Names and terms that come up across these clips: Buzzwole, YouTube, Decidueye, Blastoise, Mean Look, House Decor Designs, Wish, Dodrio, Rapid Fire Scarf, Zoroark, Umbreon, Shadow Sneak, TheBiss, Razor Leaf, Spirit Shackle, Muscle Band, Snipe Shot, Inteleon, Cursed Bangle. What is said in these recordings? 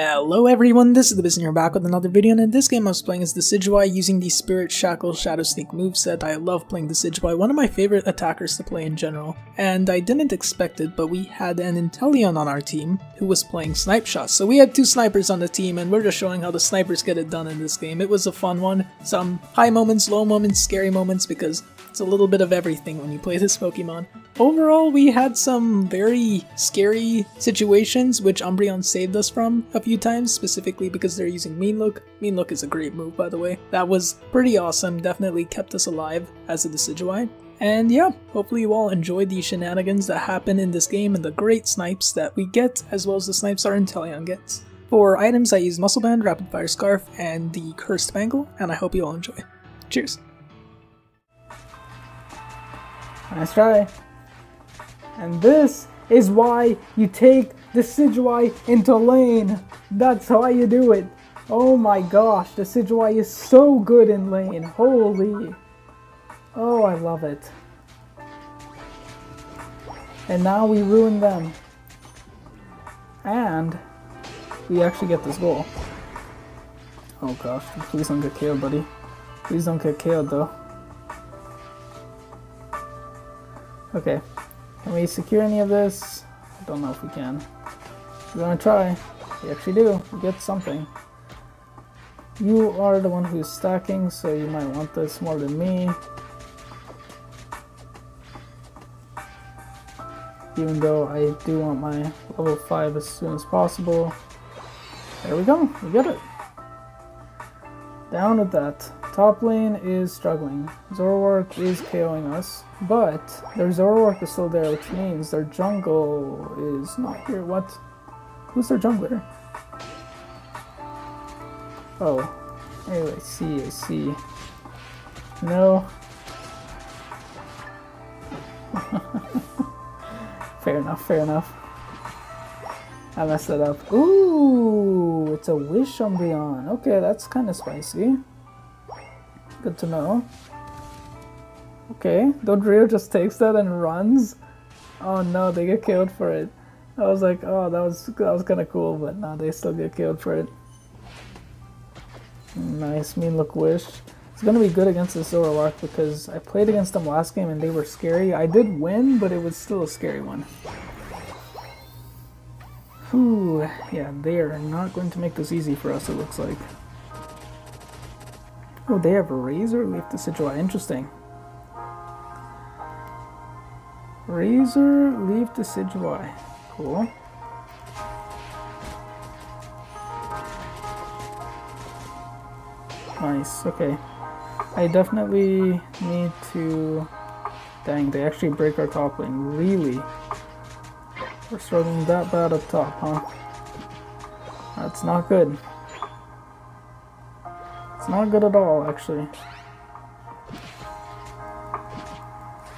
Hello everyone, this is TheBiss and you're back with another video, and in this game I was playing as Decidueye using the Spirit Shackle Shadow Sneak moveset. I love playing Decidueye, one of my favorite attackers to play in general, and I didn't expect it, but we had an Inteleon on our team who was playing Snipe Shot. So we had two snipers on the team and we're just showing how the snipers get it done in this game. It was a fun one, some high moments, low moments, scary moments, because it's a little bit of everything when you play this Pokemon. Overall, we had some very scary situations which Umbreon saved us from a few times, specifically because they're using Mean Look. Mean Look is a great move, by the way. That was pretty awesome, definitely kept us alive as a Decidueye. And yeah, hopefully you all enjoyed the shenanigans that happen in this game and the great snipes that we get, as well as the snipes our Inteleon gets. For items, I use Muscle Band, Rapid Fire Scarf, and the Cursed Bangle, and I hope you all enjoy. Cheers! Nice try. And this is why you take Decidueye into lane. That's how you do it. Oh my gosh, Decidueye is so good in lane. Holy. Oh, I love it. And now we ruin them. And we actually get this goal. Oh gosh, please don't get KO'd, buddy. Please don't get KO'd though. Okay, can we secure any of this? I don't know if we can. We're gonna try. We actually do. We get something. You are the one who's stacking, so you might want this more than me. Even though I do want my level 5 as soon as possible. There we go. We get it. Down with that. Top lane is struggling. Zoroark is KOing us, but their Zoroark is still there, which means their jungle is not here. What? Who's their jungler? Oh. Anyway, I see. No. Fair enough. I messed that up. Ooh, it's a Wish Umbreon. Okay, that's kind of spicy. Good to know. Okay, Dodrio just takes that and runs. Oh no, they get killed for it. I was like, oh, that was kind of cool, but no, they still get killed for it. Nice, Mean Look Wish. It's gonna be good against the Zoroark because I played against them last game and they were scary. I did win, but it was still a scary one. Whew, yeah, they are not going to make this easy for us, it looks like. Oh, they have Razor Leaf Decidueye. Interesting. Razor Leaf Decidueye. Cool. Nice. Okay. I definitely need to... Dang, they actually break our top lane. Really? We're struggling that bad up top, huh? That's not good. Not good at all, actually.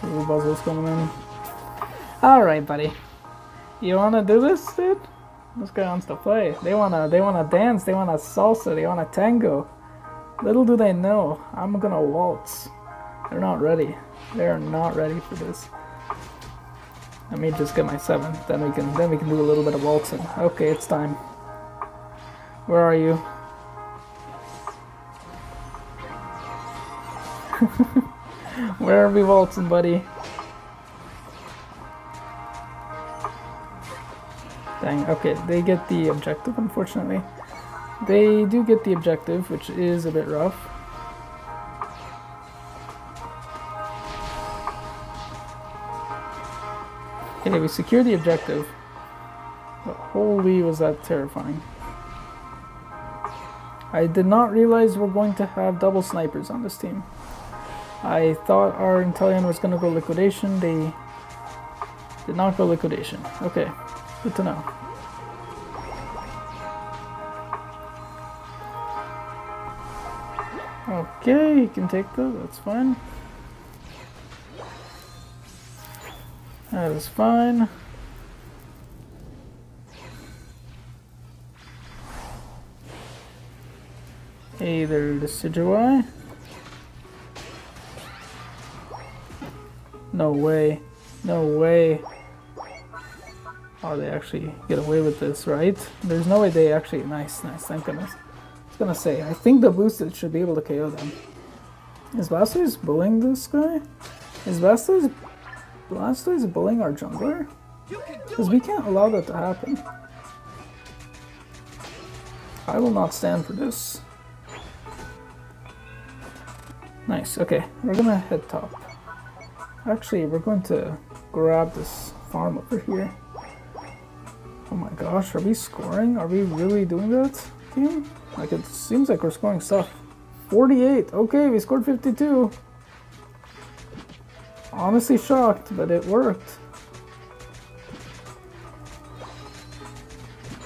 Ooh, Buzzwole's coming in. Alright, buddy. You wanna do this, dude? This guy wants to play. They wanna dance, they wanna salsa, they wanna tango. Little do they know, I'm gonna waltz. They're not ready. They're not ready for this. Let me just get my 7. Then we can do a little bit of waltzing. Okay, it's time. Where are you? Where are we waltzing, buddy? Dang, okay, they get the objective, unfortunately. They do get the objective, which is a bit rough. Okay, we secure the objective. But holy, was that terrifying. I did not realize we're going to have double snipers on this team. I thought our Inteleon was going to go liquidation. They did not go liquidation. Okay, good to know. Okay, you can take those, that's fine. That is fine. Hey there, Decidueye. No way. No way. Oh, they actually get away with this, right? There's no way they actually... Nice, nice, thank goodness. I was gonna say, I think the boosted should be able to KO them. Is Blastoise bullying this guy? Is Blastoise bullying our jungler? Because we can't allow that to happen. I will not stand for this. Nice, okay, we're gonna head top. Actually, we're going to grab this farm over here. Oh my gosh, are we scoring? Are we really doing that, team? Like, it seems like we're scoring stuff. 48, okay, we scored 52. Honestly shocked, but it worked.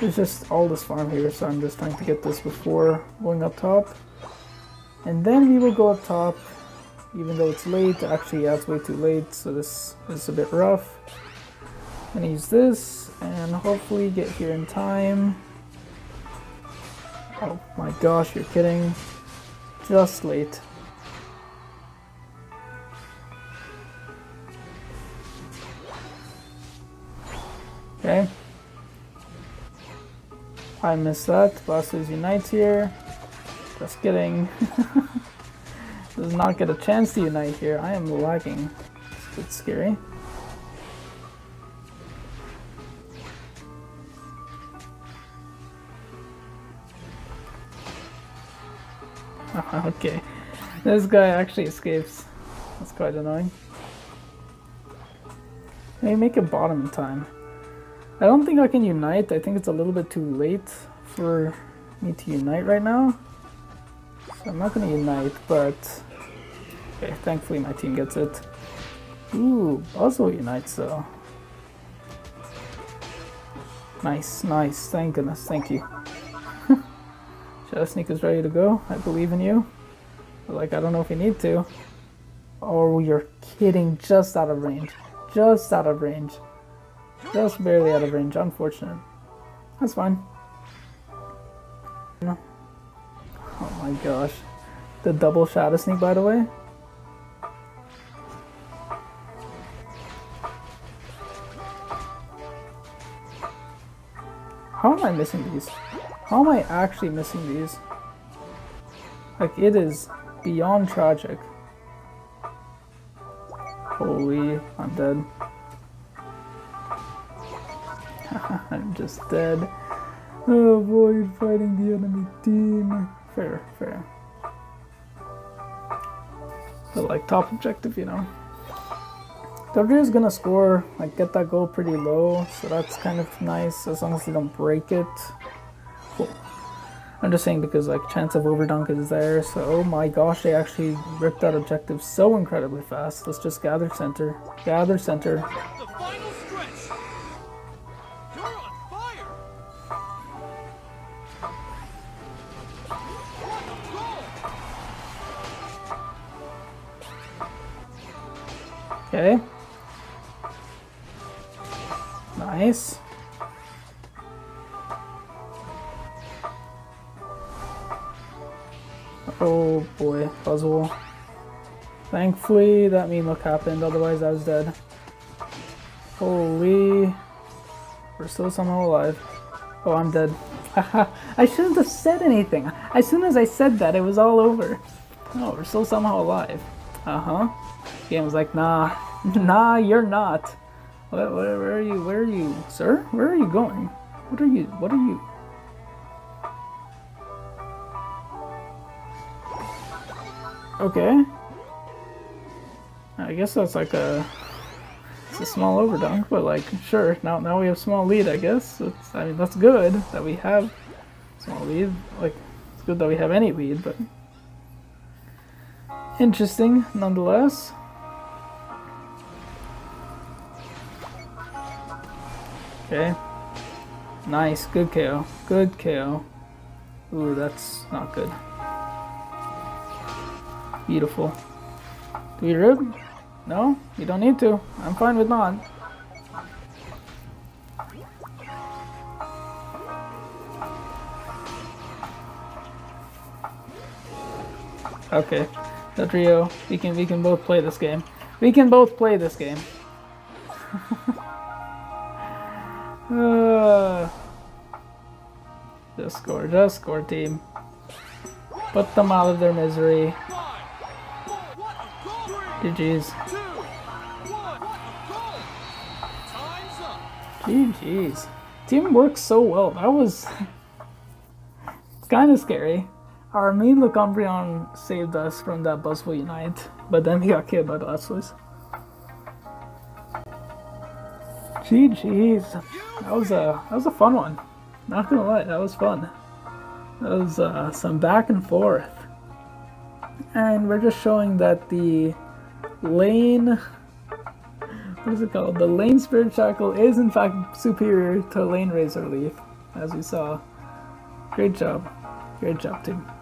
There's just all this farm here, so I'm just trying to get this before going up top. And then we will go up top, even though it's late. Actually, yeah, it's way too late, so this is a bit rough. I'm gonna use this and hopefully get here in time. Oh my gosh, you're kidding. Just late. Okay. I missed that. Blastoise unites here. Just kidding. Does not get a chance to unite here. I am lagging. It's a bit scary. Okay. This guy actually escapes. That's quite annoying. Maybe make it bottom in time. I don't think I can unite. I think it's a little bit too late for me to unite right now. I'm not gonna unite, but okay, thankfully my team gets it. Ooh, Buzzwole unites though. Nice, nice, thank goodness, thank you. Shadow Sneak is ready to go, I believe in you. But like, I don't know if we need to. Oh, you're kidding, just out of range. Just out of range. Just barely out of range, unfortunate. That's fine. No. Oh my gosh. The double Shadow Sneak, by the way. How am I missing these? How am I actually missing these? Like, it is beyond tragic. Holy, I'm dead. I'm just dead. Oh boy, you're fighting the enemy team. Fair, fair. But like, top objective, you know. Dodrio is gonna score, like, get that goal pretty low, so that's kind of nice, as long as they don't break it. Cool. I'm just saying because, like, chance of overdunk is there, so oh my gosh, they actually ripped that objective so incredibly fast. Let's just gather center. Gather center. The final stretch. You're on fire. Okay. Nice. Oh boy, Buzzwole. Thankfully that Mean Look happened, otherwise I was dead. Holy. We're still somehow alive. Oh, I'm dead. I shouldn't have said anything. As soon as I said that, it was all over. No, we're still somehow alive. Uh-huh. Game was like, nah, nah, you're not. Where are you? Where are you, sir? Where are you going? What are you? What are you? Okay. I guess that's like a. It's a small overdunk, but like, sure. Now we have small lead. I guess. It's, I mean, that's good that we have small lead. Like, it's good that we have any lead, but interesting nonetheless. Okay. Nice. Good KO. Good KO. Ooh, that's not good. Beautiful. Do we rip? No? You don't need to. I'm fine with not. Okay. Dodrio, we can both play this game. Just score, team. Put them out of their misery. GG's. GG's. Team works so well. That was kind of scary. Our Mean Look Umbreon saved us from that Buzzwole Unite, but then he got killed by Blastoise. GG's. That was a fun one. Not gonna lie, that was fun. That was some back and forth. And we're just showing that the lane, what is it called? The lane Spirit Shackle is in fact superior to lane Razor Leaf, as we saw. Great job. Great job, team.